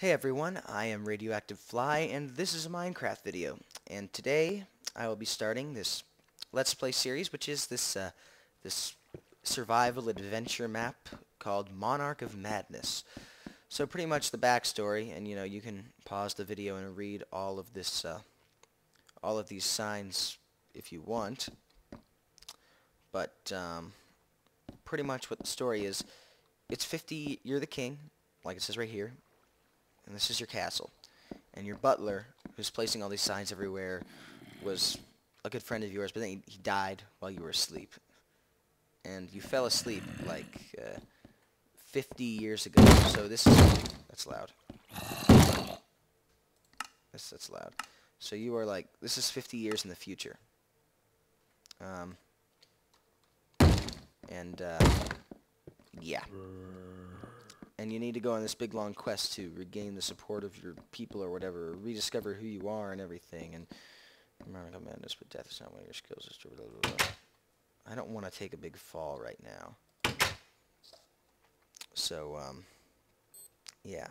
Hey everyone, I am Radioactive Fly, and this is a Minecraft video. And today, I will be starting this Let's Play series, which is this survival adventure map called Monarch of Madness. So pretty much the backstory, and you know, you can pause the video and read all of this, all of these signs if you want. But pretty much what the story is, it's 50. You're the king, like it says right here. And this is your castle. And your butler, who's placing all these signs everywhere, was a good friend of yours, but then he died while you were asleep. And you fell asleep, like, 50 years ago. So this is... That's loud. That's loud. So you are, like... This is 50 years in the future. Yeah. And you need to go on this big long quest to regain the support of your people or whatever, or rediscover who you are and everything. And remember, no madness, but death is not one of your skills. It's blah, blah, blah. I don't want to take a big fall right now. So, yeah.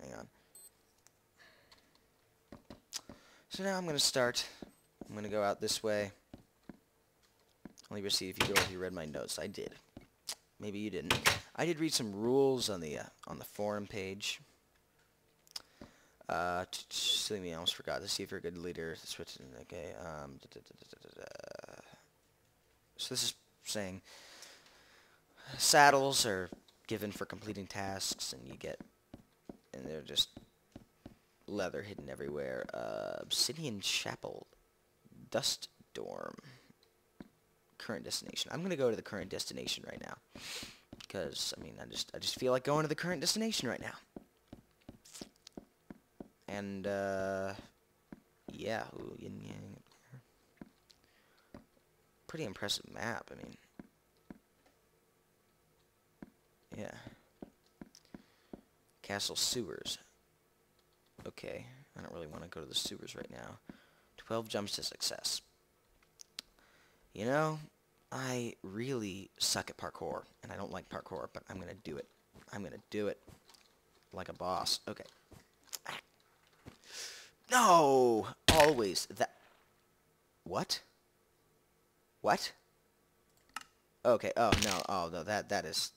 Hang on. So now I'm going to start. I'm going to go out this way. I'll even see if you read my notes. I did. Maybe you didn't. I did read some rules on the forum page. Silly me, I almost forgot. Let's see if you're a good leader. Okay. So this is saying saddles are given for completing tasks, and you get, and they're just leather hidden everywhere. Obsidian Chapel, Dust Dorm. Current destination. I'm gonna go to the current destination right now, because I mean, I just feel like going to the current destination right now. And yeah, ooh, yin yang. Pretty impressive map. I mean, yeah. Castle sewers. Okay, I don't really want to go to the sewers right now. 12 jumps to success. You know, I really suck at parkour, and I don't like parkour, but I'm gonna do it. I'm gonna do it like a boss. Okay. Ah. No! Always that... What? What? Okay, oh, no, oh, no, that is...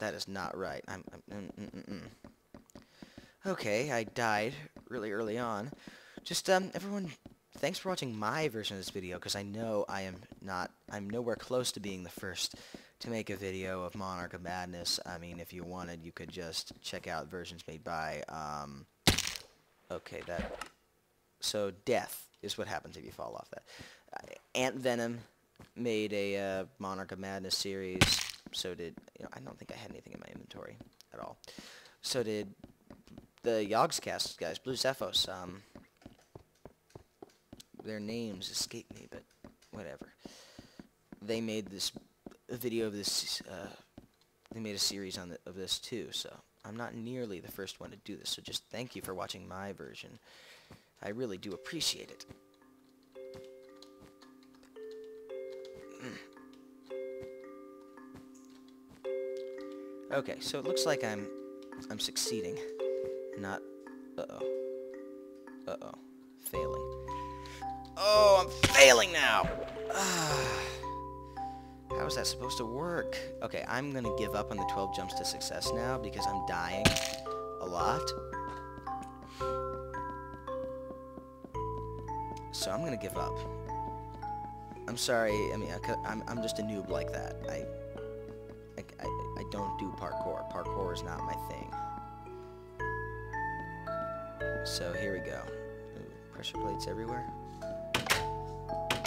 That is not right. Okay, I died really early on. Just, everyone... Thanks for watching my version of this video, because I know I'm nowhere close to being the first to make a video of Monarch of Madness. I mean, if you wanted, you could just check out versions made by, okay, that, so death is what happens if you fall off that. Ant Venom made a, Monarch of Madness series, so did, you know, I don't think I had anything in my inventory at all. So did the Yogscast guys, Blue Zephos, their names escape me, but whatever. They made this video of this, they made a series on of this too, so I'm not nearly the first one to do this, so just thank you for watching my version. I really do appreciate it. Okay, so it looks like I'm succeeding, not, failing. Oh, I'm failing now! How is that supposed to work? Okay, I'm gonna give up on the 12 jumps to success now, because I'm dying a lot. So I'm gonna give up. I'm sorry, I mean, I'm just a noob like that. I don't do parkour. Parkour is not my thing. So here we go. Ooh, pressure plates everywhere.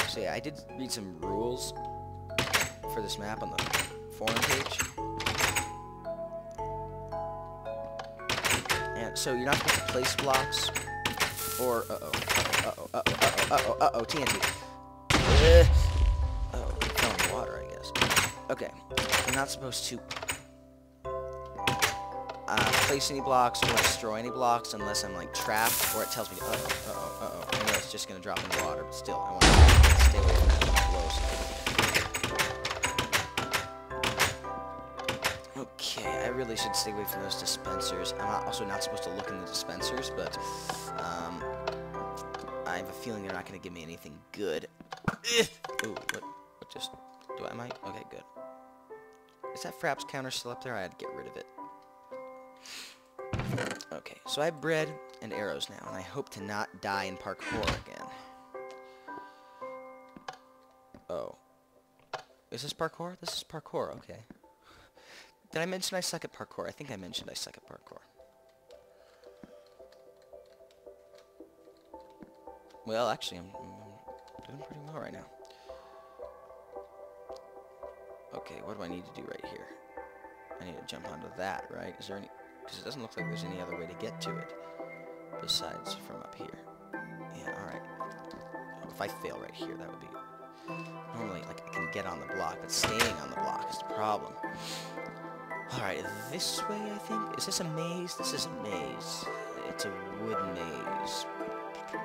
So yeah, I did read some rules for this map on the forum page. And so you're not supposed to place blocks or TNT. Oh, fell in the water, I guess. Okay, you're not supposed to place any blocks or destroy any blocks unless I'm like trapped or it tells me to, I know it's just gonna drop in the water, but still I want to stay away from that. Okay, I really should stay away from those dispensers. I'm also not supposed to look in the dispensers, but I have a feeling they're not going to give me anything good. Ooh, what just... Do I might? Okay, good. Is that Frapp's counter still up there? I had to get rid of it. Okay, so I have bread and arrows now, and I hope to not die in parkour again. Oh. Is this parkour? This is parkour, okay. Did I mention I suck at parkour? I think I mentioned I suck at parkour. Well, actually, I'm doing pretty well right now. Okay, what do I need to do right here? I need to jump onto that, right? Is there any... Because it doesn't look like there's any other way to get to it besides from up here. Yeah, alright. If I fail right here, that would be... Normally, like, I can get on the block, but staying on the block is the problem. Alright, this way, I think? Is this a maze? This is a maze. It's a wood maze.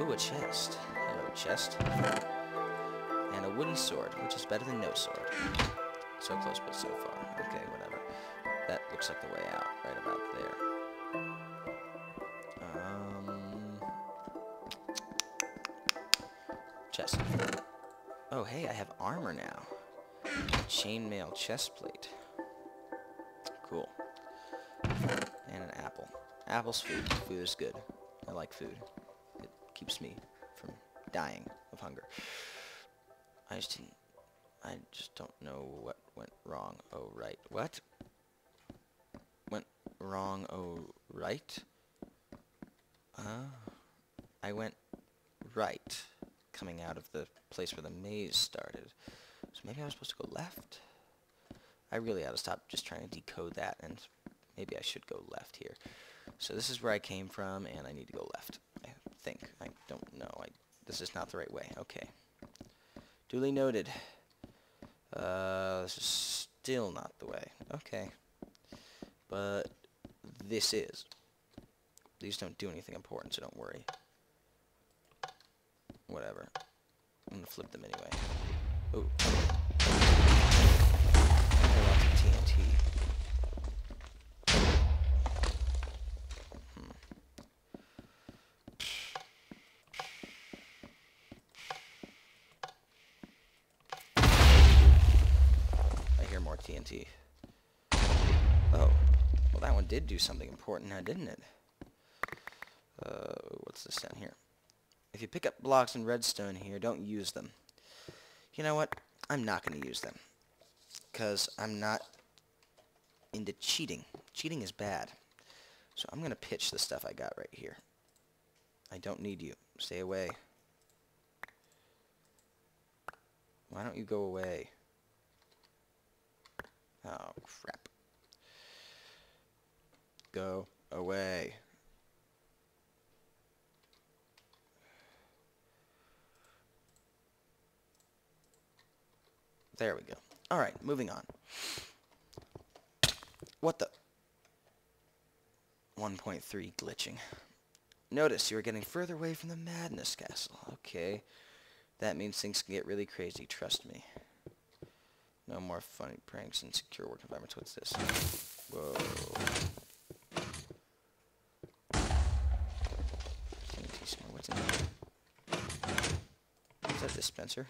Ooh, a chest. Hello, chest. And a wooden sword, which is better than no sword. So close, but so far. Okay, whatever. That looks like the way out, right about there. Chest. Oh, hey, I have armor now. Chainmail chest plate. Cool. And an apple. Apple's food. Food is good. I like food. It keeps me from dying of hunger. I just don't know what went wrong. Oh, right. What? Went wrong. Oh, right. I went right coming out of the place where the maze started. So maybe I was supposed to go left? I really ought to stop just trying to decode that, and maybe I should go left here. So this is where I came from, and I need to go left. I think. I don't know. This is not the right way. Okay. Duly noted. This is still not the way. Okay. But this is. These don't do anything important, so don't worry. Whatever. I'm gonna flip them anyway. Ooh. Lots of TNT. TNT. Oh. Well, that one did do something important now, didn't it? What's this down here? If you pick up blocks and redstone here, don't use them. You know what? I'm not going to use them. Because I'm not into cheating. Cheating is bad. So I'm going to pitch the stuff I got right here. I don't need you. Stay away. Why don't you go away? Oh, crap. Go away. There we go. Alright, moving on. What the? 1.3 glitching. Notice you are getting further away from the Madness Castle. Okay. That means things can get really crazy, trust me. No more funny pranks and secure work environments. What's this? Whoa. What's in there? Is that a dispenser?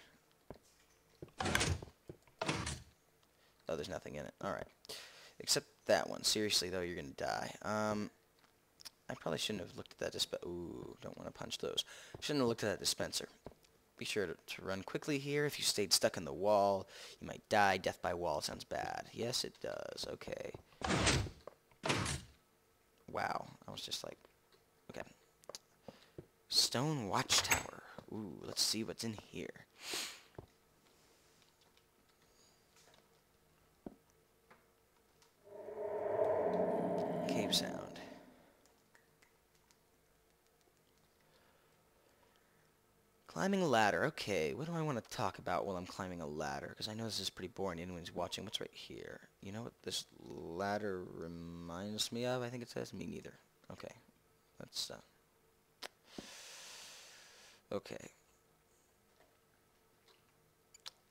Oh, there's nothing in it. Alright. Except that one. Seriously, though, you're going to die. I probably shouldn't have looked at that dispenser. Ooh, don't want to punch those. Shouldn't have looked at that dispenser. Be sure to run quickly here. If you stayed stuck in the wall, you might die. Death by wall sounds bad. Yes, it does. Okay. Wow. I was just like... Okay. Stone watchtower. Ooh, let's see what's in here. Cave sound. Climbing a ladder. Okay, what do I want to talk about while I'm climbing a ladder? Because I know this is pretty boring. Anyone's watching. What's right here? You know what this ladder reminds me of? I think it says me neither. Okay. That's, Okay.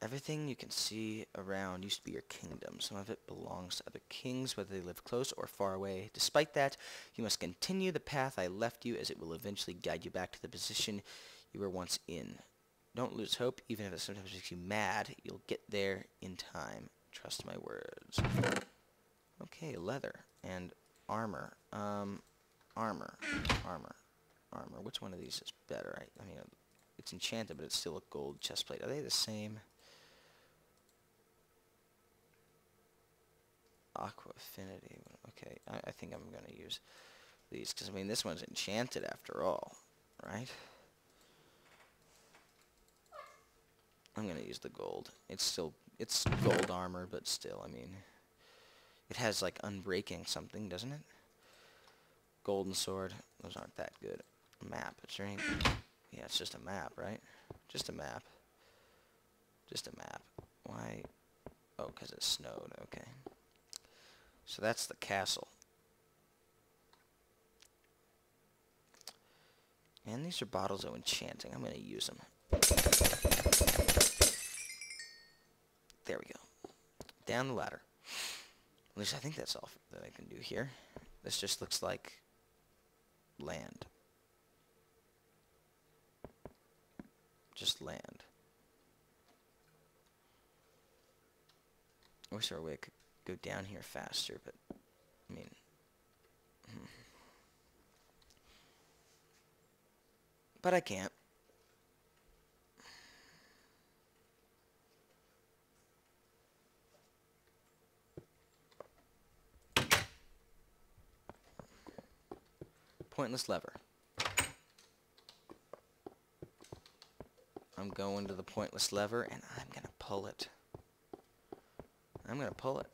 Everything you can see around used to be your kingdom. Some of it belongs to other kings, whether they live close or far away. Despite that, you must continue the path I left you, as it will eventually guide you back to the position you were once in. Don't lose hope, even if it sometimes makes you mad. You'll get there in time. Trust my words. Okay, leather and armor. Armor. Which one of these is better? I mean, it's enchanted, but it's still a gold chestplate. Are they the same? Aqua Affinity. Okay, I think I'm going to use these, because, I mean, this one's enchanted after all, right? I'm going to use the gold. It's gold armor, but still, I mean, it has, like, unbreaking something, doesn't it? Golden sword. Those aren't that good. Map. Is there any... Yeah, it's just a map, right? Just a map. Just a map. Why? Oh, because it snowed. Okay. So that's the castle. And these are bottles of enchanting. I'm going to use them. There we go. Down the ladder. At least I think that's all that I can do here. This just looks like land. Just land. I wish there were a way I could go down here faster, but I mean, but I can't. Pointless lever. I'm going to the pointless lever, and I'm going to pull it. I'm going to pull it.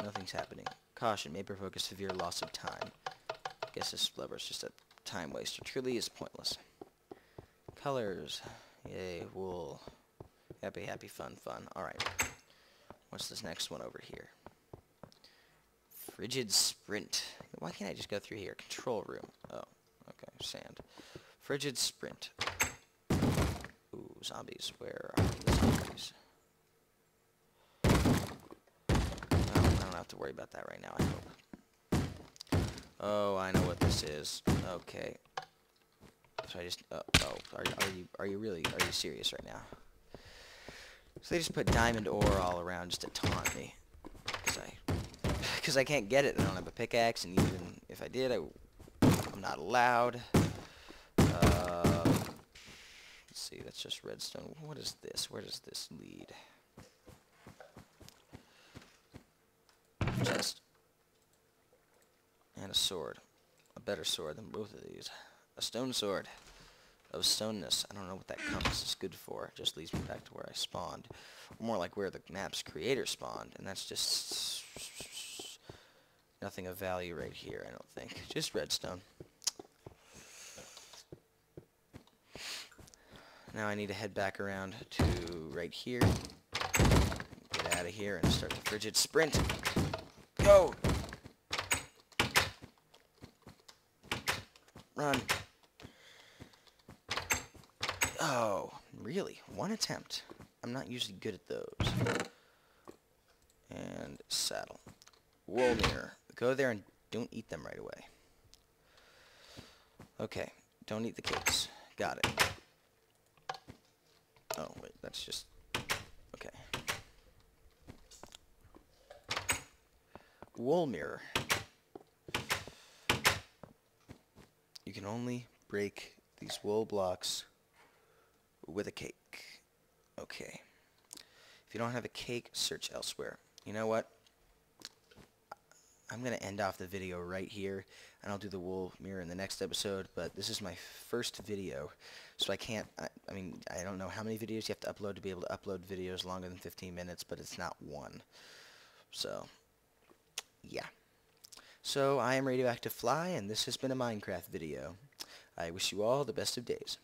Nothing's happening. Caution, may provoke a severe loss of time. I guess this lever is just a time waster. Truly is pointless. Colors. Yay, wool. Happy, happy, fun, fun. Alright. What's this next one over here? Frigid Sprint. Why can't I just go through here? Control room. Oh, okay. Sand. Frigid Sprint. Ooh, zombies. Where are the zombies? I don't have to worry about that right now, I hope. Oh, I know what this is. Okay. So I just... oh, are you serious right now? So they just put diamond ore all around just to taunt me. Because I can't get it. I don't have a pickaxe, and even if I did, I'm not allowed. That's just redstone. What is this? Where does this lead? Chest. And a sword. A better sword than both of these. A stone sword. Of stoneness. I don't know what that compass is good for. It just leads me back to where I spawned. Or more like where the map's creator spawned. And that's just... nothing of value right here, I don't think. Just redstone. Now I need to head back around to right here. Get out of here and start the frigid sprint. Go! Run. Oh, really? One attempt. I'm not usually good at those. And saddle. Wool mirror. Go there and don't eat them right away. Okay. Don't eat the cakes. Got it. Oh, wait, that's just... okay. Wool mirror. You can only break these wool blocks with a cake. Okay. If you don't have a cake, search elsewhere. You know what? I'm going to end off the video right here, and I'll do the wool mirror in the next episode, but this is my first video, so I can't, I mean, I don't know how many videos you have to upload to be able to upload videos longer than 15 minutes, but it's not one. So, yeah. So, I am Radioactive Fly, and this has been a Minecraft video. I wish you all the best of days.